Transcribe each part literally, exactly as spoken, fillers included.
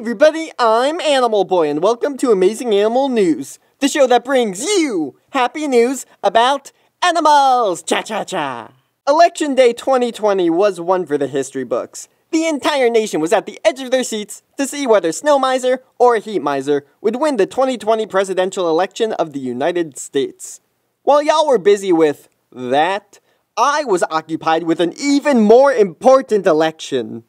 everybody, I'm Animal Boy, and welcome to Amazing Animal News, the show that brings you happy news about animals! Cha-cha-cha! Election Day twenty twenty was one for the history books. The entire nation was at the edge of their seats to see whether Snowmiser or Heatmiser would win the twenty twenty presidential election of the United States. While y'all were busy with that, I was occupied with an even more important election.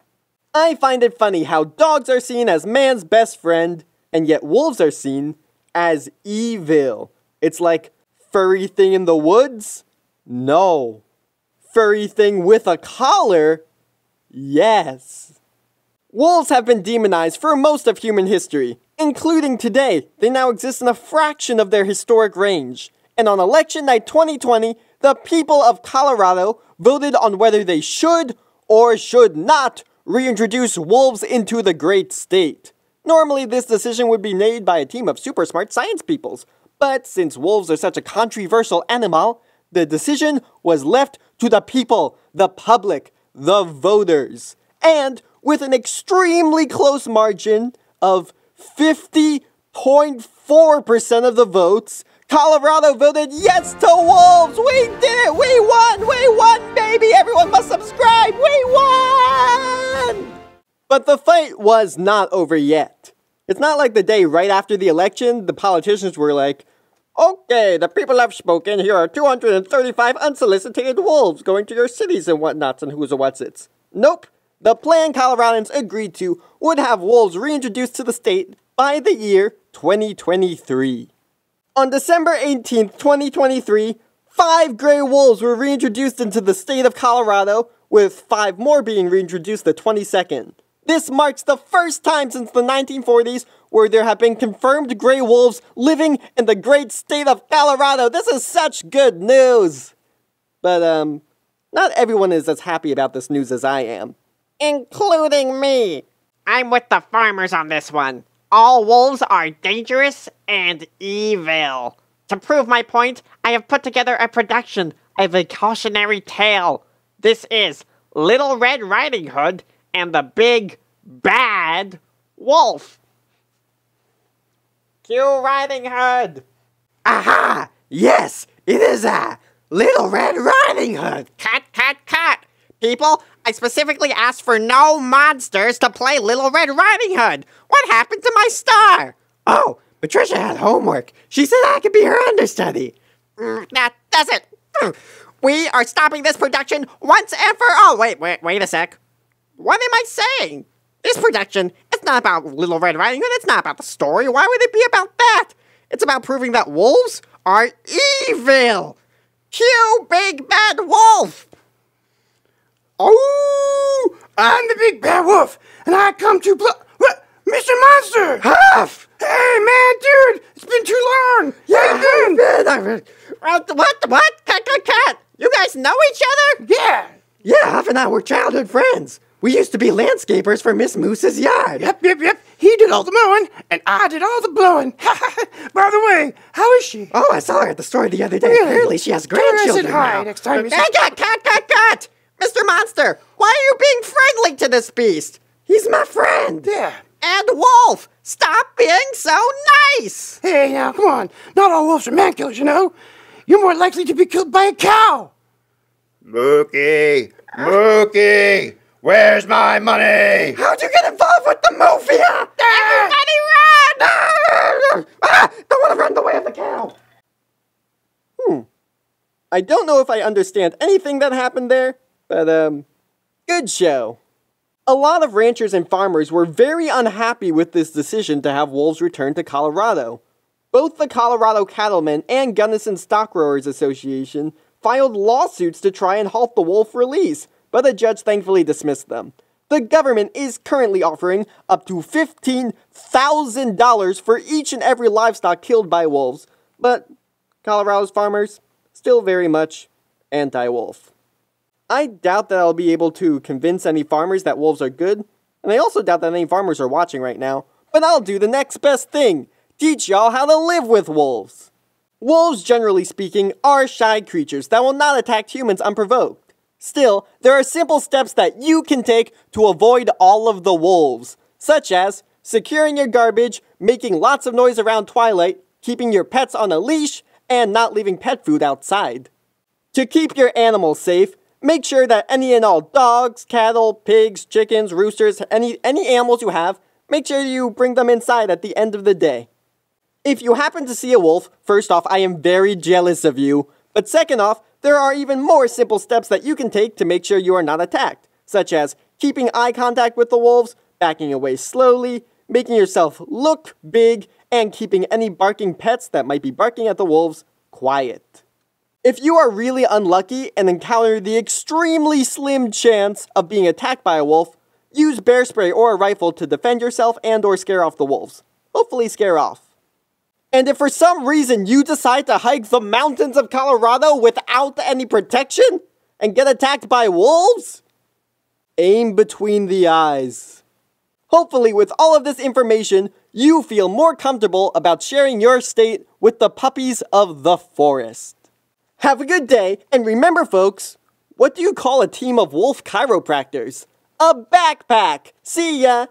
I find it funny how dogs are seen as man's best friend, and yet wolves are seen as evil. It's like, furry thing in the woods? No. Furry thing with a collar? Yes. Wolves have been demonized for most of human history, including today. They now exist in a fraction of their historic range. And on election night twenty twenty, the people of Colorado voted on whether they should or should not reintroduce wolves into the great state. Normally, this decision would be made by a team of super smart science peoples, but since wolves are such a controversial animal, the decision was left to the people, the public, the voters, and with an extremely close margin of fifty point four percent of the votes, Colorado voted yes to wolves! We did it! We won! We won, baby! Everyone must subscribe! We won! But the fight was not over yet. It's not like the day right after the election, the politicians were like, okay, the people have spoken. Here are two hundred thirty-five unsolicited wolves going to your cities and whatnots and who's a what's it's. Nope. The plan Coloradans agreed to would have wolves reintroduced to the state by the year twenty twenty-three. On December eighteenth, twenty twenty-three, five gray wolves were reintroduced into the state of Colorado, with five more being reintroduced the twenty-second. This marks the first time since the nineteen forties where there have been confirmed gray wolves living in the great state of Colorado. This is such good news! But, um, not everyone is as happy about this news as I am. Including me! I'm with the farmers on this one. All wolves are dangerous and evil. To prove my point, I have put together a production of a cautionary tale. This is Little Red Riding Hood and the Big Bad Wolf. Cue Riding Hood. Aha! Yes, it is I, Little Red Riding Hood. Cut, cut, cut. People, I specifically asked for no monsters to play Little Red Riding Hood. What happened to my star? Oh, Patricia had homework. She said I could be her understudy. Mm, that doesn't. Mm. We are stopping this production once and for all. Wait, wait, wait a sec. What am I saying? This production, it's not about Little Red Riding Hood. It's not about the story. Why would it be about that? It's about proving that wolves are evil. Cue Big Bad Wolf. Oh, I'm the Big Bad Wolf, and I come to blow- What? Mister Monster! Huff! Hey, man, dude! It's been too long! Yeah, dude! Been... What? What? What? Cut, cut, cut! You guys know each other? Yeah! Yeah, Huff and I were childhood friends. We used to be landscapers for Miss Moose's yard. Yep, yep, yep. He did all the mowing, and I did all the blowing. By the way, how is she? Oh, I saw her at the store the other day. Really? Apparently she has grandchildren now. Next time okay. Cut, cut, cut, cut! Mister Monster, why are you being friendly to this beast? He's my friend. Yeah. And Wolf, stop being so nice. Hey, now, come on. Not all wolves are man-killers, you know. You're more likely to be killed by a cow. Mookie, Mookie, where's my money? How'd you get involved with the mafia? Everybody run! Ah, don't want to run the way of the cow. Hmm. I don't know if I understand anything that happened there. But, um, good show. A lot of ranchers and farmers were very unhappy with this decision to have wolves returned to Colorado. Both the Colorado Cattlemen and Gunnison Stock Growers Association filed lawsuits to try and halt the wolf release, but a judge thankfully dismissed them. The government is currently offering up to fifteen thousand dollars for each and every livestock killed by wolves, but Colorado's farmers still very much anti-wolf. I doubt that I'll be able to convince any farmers that wolves are good, and I also doubt that any farmers are watching right now, but I'll do the next best thing, teach y'all how to live with wolves. Wolves, generally speaking, are shy creatures that will not attack humans unprovoked. Still, there are simple steps that you can take to avoid all of the wolves, such as securing your garbage, making lots of noise around twilight, keeping your pets on a leash, and not leaving pet food outside. To keep your animals safe, make sure that any and all dogs, cattle, pigs, chickens, roosters, any, any animals you have, make sure you bring them inside at the end of the day. If you happen to see a wolf, first off, I am very jealous of you. But second off, there are even more simple steps that you can take to make sure you are not attacked, such as keeping eye contact with the wolves, backing away slowly, making yourself look big, and keeping any barking pets that might be barking at the wolves quiet. If you are really unlucky and encounter the extremely slim chance of being attacked by a wolf, use bear spray or a rifle to defend yourself and or scare off the wolves. Hopefully scare off. And if for some reason you decide to hike the mountains of Colorado without any protection and get attacked by wolves, aim between the eyes. Hopefully with all of this information, you feel more comfortable about sharing your state with the puppies of the forest. Have a good day, and remember folks, what do you call a team of wolf chiropractors? A backpack! See ya!